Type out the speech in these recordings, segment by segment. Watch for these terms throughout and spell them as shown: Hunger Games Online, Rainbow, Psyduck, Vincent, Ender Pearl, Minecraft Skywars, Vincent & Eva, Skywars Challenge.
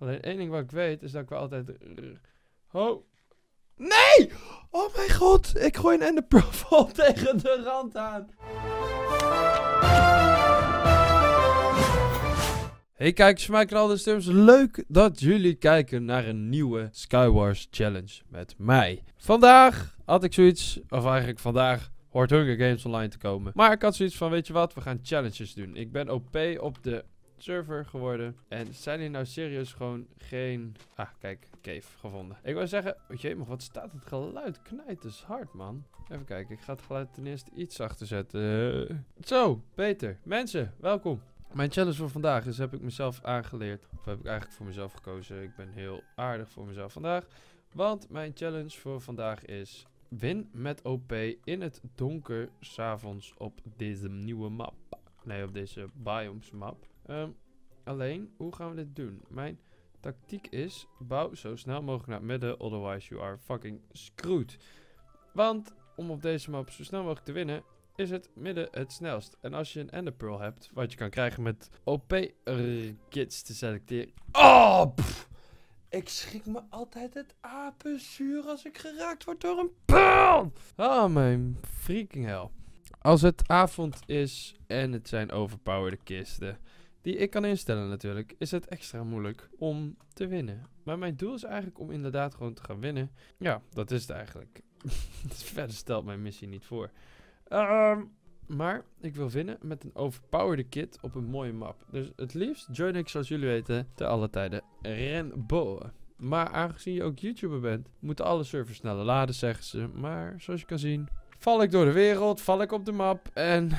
Alleen één ding wat ik weet is dat ik wel altijd... Oh! Nee! Oh mijn god! Ik gooi een Ender Pearl tegen de rand aan. Hey kijkers van mijn kanaal, de Stims. Leuk dat jullie kijken naar een nieuwe Skywars Challenge met mij. Vandaag had ik zoiets, of eigenlijk vandaag hoort Hunger Games Online te komen. Maar ik had zoiets van, weet je wat, we gaan challenges doen. Ik ben OP op de server geworden. En zijn hier nou serieus gewoon geen... Ah, kijk, cave gevonden. Ik wil zeggen... Oh jee, maar wat staat het geluid? Knijt is hard, man. Even kijken, ik ga het geluid ten eerste iets zachter zetten. Zo, beter. Mensen, welkom. Mijn challenge voor vandaag is, heb ik mezelf aangeleerd. Of heb ik eigenlijk voor mezelf gekozen. Ik ben heel aardig voor mezelf vandaag. Want mijn challenge voor vandaag is... Win met OP in het donker, 's avonds op deze nieuwe map. Nee, op deze biomes map. Alleen, hoe gaan we dit doen? Mijn tactiek is, bouw zo snel mogelijk naar het midden, otherwise you are fucking screwed. Want, om op deze map zo snel mogelijk te winnen, is het midden het snelst. En als je een Ender Pearl hebt, wat je kan krijgen met OP-kids te selecteren. Oh, pff. Ik schrik me altijd het apenzuur als ik geraakt word door een pearl. Oh, mijn freaking hell. Als het avond is en het zijn overpowerde kisten... die ik kan instellen natuurlijk, is het extra moeilijk om te winnen. Maar mijn doel is eigenlijk om inderdaad gewoon te gaan winnen. Ja, dat is het eigenlijk. Dus verder stelt mijn missie niet voor. Maar ik wil winnen met een overpowerde kit op een mooie map. Dus het liefst join ik, zoals jullie weten, te alle tijden Rainbow. Maar aangezien je ook YouTuber bent, moeten alle servers sneller laden, zeggen ze. Maar zoals je kan zien, val ik door de wereld, val ik op de map en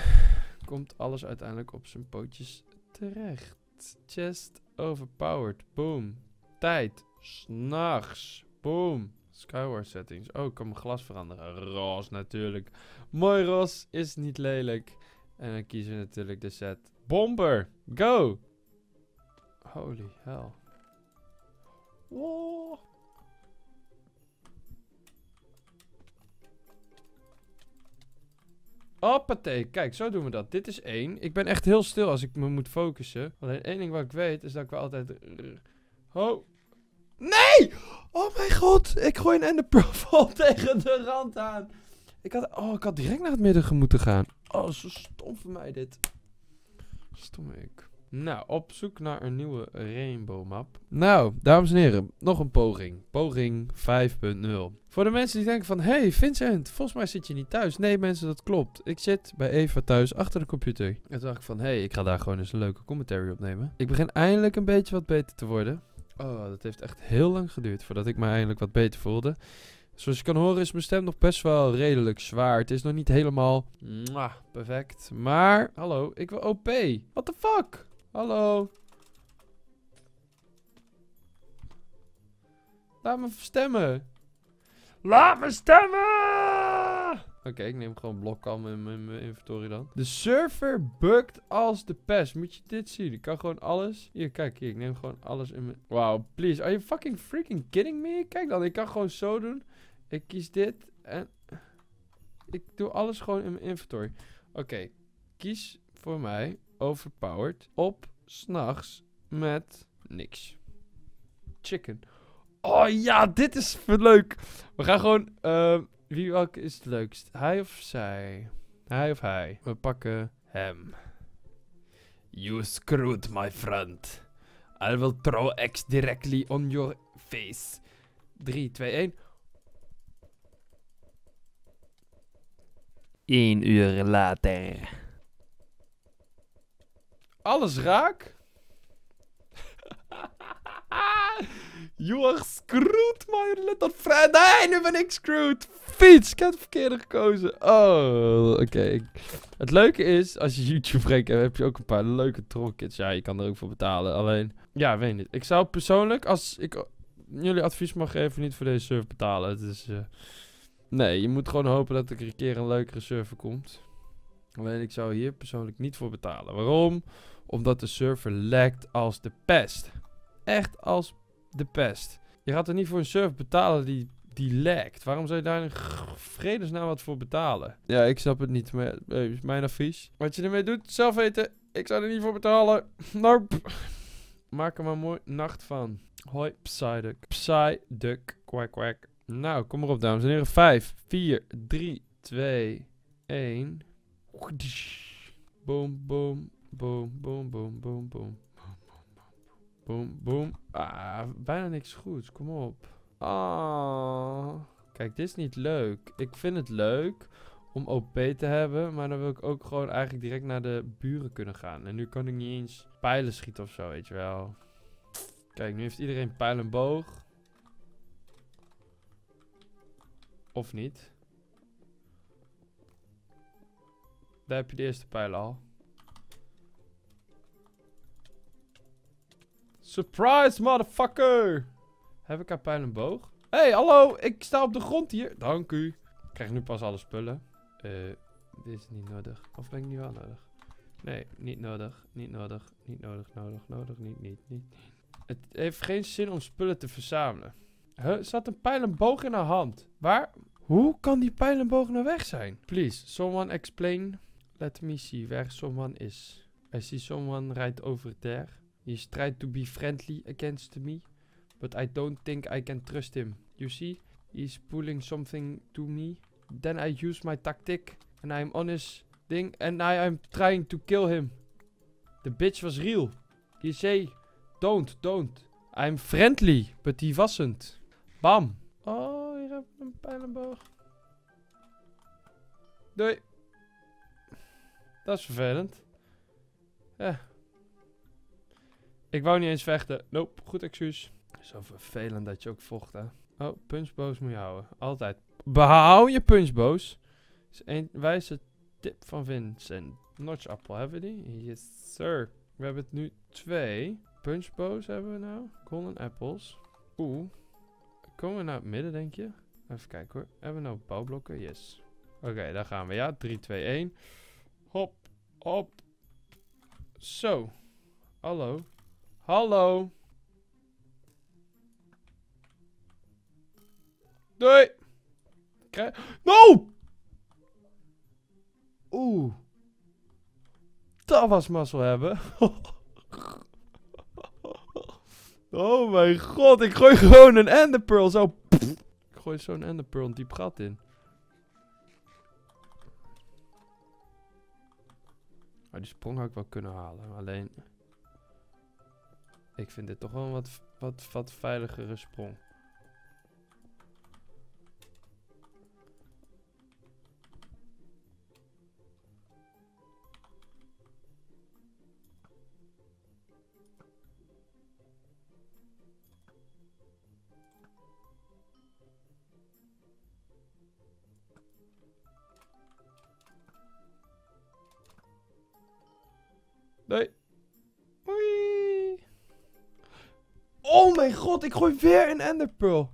komt alles uiteindelijk op zijn pootjes terecht. Chest overpowered. Boom. Tijd. 's Nachts. Boom. Skywars settings. Oh, ik kan mijn glas veranderen. Roze natuurlijk. Mooi roze is niet lelijk. En dan kiezen we natuurlijk de set. Bomber. Go. Holy hell. Wow. Hoppatee, kijk, zo doen we dat. Dit is 1. Ik ben echt heel stil als ik me moet focussen. Alleen één ding wat ik weet is dat ik wel altijd... Oh. Nee! Oh mijn god, ik gooi een Ender Pearl tegen de rand aan. Ik had direct naar het midden moeten gaan. Oh, zo stom voor mij dit. Stom ik. Nou, op zoek naar een nieuwe Rainbow map. Nou, dames en heren, nog een poging. Poging 5.0. Voor de mensen die denken van, hey Vincent, volgens mij zit je niet thuis. Nee mensen, dat klopt. Ik zit bij Eva thuis achter de computer. En toen dacht ik van, hey, ik ga daar gewoon eens een leuke commentary opnemen. Ik begin eindelijk een beetje wat beter te worden. Oh, dat heeft echt heel lang geduurd voordat ik me eindelijk wat beter voelde. Zoals je kan horen is mijn stem nog best wel redelijk zwaar. Het is nog niet helemaal perfect. Maar, hallo, ik wil OP. What the fuck? Hallo. Laat me stemmen. Laat me stemmen! Oké, ik neem gewoon blokkam in mijn inventory dan. De server bugt als de pest. Moet je dit zien? Ik kan gewoon alles. Hier, kijk. Hier, ik neem gewoon alles in mijn... Wow, please. Are you freaking kidding me? Kijk dan, ik kan gewoon zo doen. Ik kies dit. En... ik doe alles gewoon in mijn inventory. Oké, kies voor mij... overpowered op 's nachts met niks. Chicken. Oh ja, dit is leuk. We gaan gewoon... welke is het leukst? Hij of zij? Hij of hij? We pakken hem. You screwed, my friend. I will throw X directly on your face. 3, 2, 1. 1 uur later. Alles raak. You are screwed, my little friend. Nee, nu ben ik screwed. Fiets, ik heb het verkeerde gekozen. Oh, oké. Het leuke is, als je YouTube breekt, heb je ook een paar leuke tronkets. Ja, je kan er ook voor betalen. Alleen, ja, weet niet. Ik zou persoonlijk, als ik jullie advies mag geven, niet voor deze server betalen. Het is, nee, je moet gewoon hopen dat er een keer een leukere server komt. Alleen, ik zou hier persoonlijk niet voor betalen. Waarom? Omdat de server lekt als de pest. Echt als de pest. Je gaat er niet voor een server betalen die lekt. Waarom zou je daar in vredesnaam wat voor betalen? Ja, ik snap het niet. Maar is mijn advies. Wat je ermee doet, zelf weten. Ik zou er niet voor betalen. Nope. Maak er maar een mooie nacht van. Hoi, Psyduck. Psyduck. Kwak, kwak. Nou, kom erop, dames en heren. 5, 4, 3, 2, 1. Boom, boom, boom, boom, boom, boom, boom. Boom, boom. Ah, bijna niks goeds. Kom op. Ah. Kijk, dit is niet leuk. Ik vind het leuk om OP te hebben, maar dan wil ik ook gewoon eigenlijk direct naar de buren kunnen gaan. En nu kan ik niet eens pijlen schieten of zo, weet je wel. Kijk, nu heeft iedereen pijl en boog. Of niet. Daar heb je de eerste pijl al. Surprise, motherfucker! Heb ik haar pijl en boog? Hé, hey, hallo! Ik sta op de grond hier. Dank u. Ik krijg nu pas alle spullen. Dit is niet nodig. Of ben ik nu wel nodig? Nee, niet nodig. Niet nodig. Niet nodig. Nodig. Nodig. Niet. Het heeft geen zin om spullen te verzamelen. Huh? Er zat een pijl en boog in haar hand. Waar? Hoe kan die pijl en boog nou weg zijn? Please, someone explain. Let me see where someone is. I see someone right over there. He is tried to be friendly against me. But I don't think I can trust him. You see? He's pulling something to me. Then I use my tactic. And I'm on his thing. And I am trying to kill him. The bitch was real. He say, don't. I'm friendly. But he wasn't. Bam. Oh, hier heb ik een pijlenboog. Doei. Dat is vervelend. Ja. Ik wou niet eens vechten. Nope, goed excuus. Zo vervelend dat je ook vocht, hè. Oh, punchboos moet je houden. Altijd. Behoud je punchboos. Dat is een wijze tip van Vincent. Notchappel, hebben we die? Yes, sir. We hebben het nu 2. Punchboos hebben we nou. Golden apples. Oeh. Komen we naar het midden, denk je? Even kijken hoor. Hebben we nou bouwblokken? Yes. Oké, daar gaan we. Ja, 3, 2, 1. Hop, hop. Zo. Hallo. Hallo. Nee! No! Oeh. Dat was mazzel hebben. Oh mijn god, ik gooi gewoon een Ender Pearl zo. Ik gooi zo'n Ender Pearl een diep gat in. Maar die sprong had ik wel kunnen halen. Alleen, ik vind dit toch wel een wat veiligere sprong. Nee. Oei. Oh mijn god, ik gooi weer een Ender Pearl.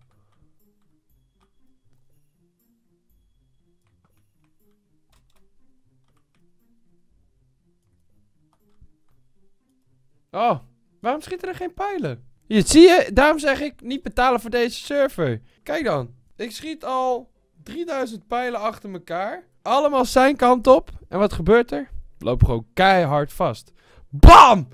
Oh, waarom schieten er geen pijlen? Hier, zie je? Daarom zeg ik niet betalen voor deze server. Kijk dan. Ik schiet al 3000 pijlen achter elkaar. Allemaal zijn kant op. En wat gebeurt er? Ik loop gewoon keihard vast. BAM!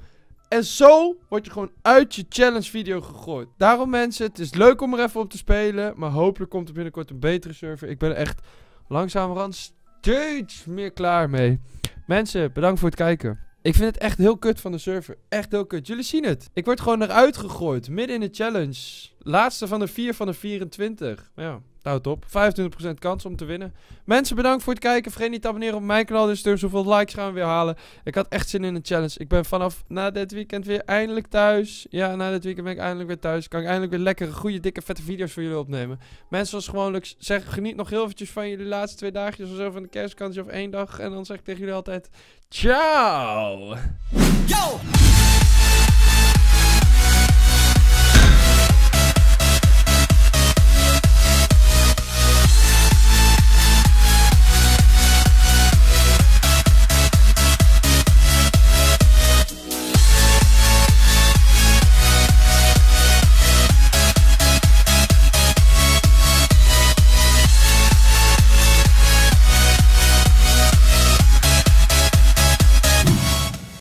En zo word je gewoon uit je challenge video gegooid. Daarom mensen, het is leuk om er even op te spelen. Maar hopelijk komt er binnenkort een betere server. Ik ben er echt langzamerhand steeds meer klaar mee. Mensen, bedankt voor het kijken. Ik vind het echt heel kut van de server. Echt heel kut. Jullie zien het. Ik word gewoon eruit gegooid. Midden in de challenge. Laatste van de 4 van de 24. Ja. Nou top, 25% kans om te winnen. Mensen, bedankt voor het kijken. Vergeet niet te abonneren op mijn kanaal. Dus zoveel likes gaan we weer halen. Ik had echt zin in een challenge. Ik ben vanaf na dit weekend weer eindelijk thuis. Ja, na dit weekend ben ik eindelijk weer thuis. Kan ik eindelijk weer lekkere, goede, dikke, vette video's voor jullie opnemen. Mensen, zoals gewoonlijk, zeg geniet nog heel eventjes van jullie laatste 2 dagjes. Of zo van de kerstvakantie of 1 dag. En dan zeg ik tegen jullie altijd, ciao! Yo!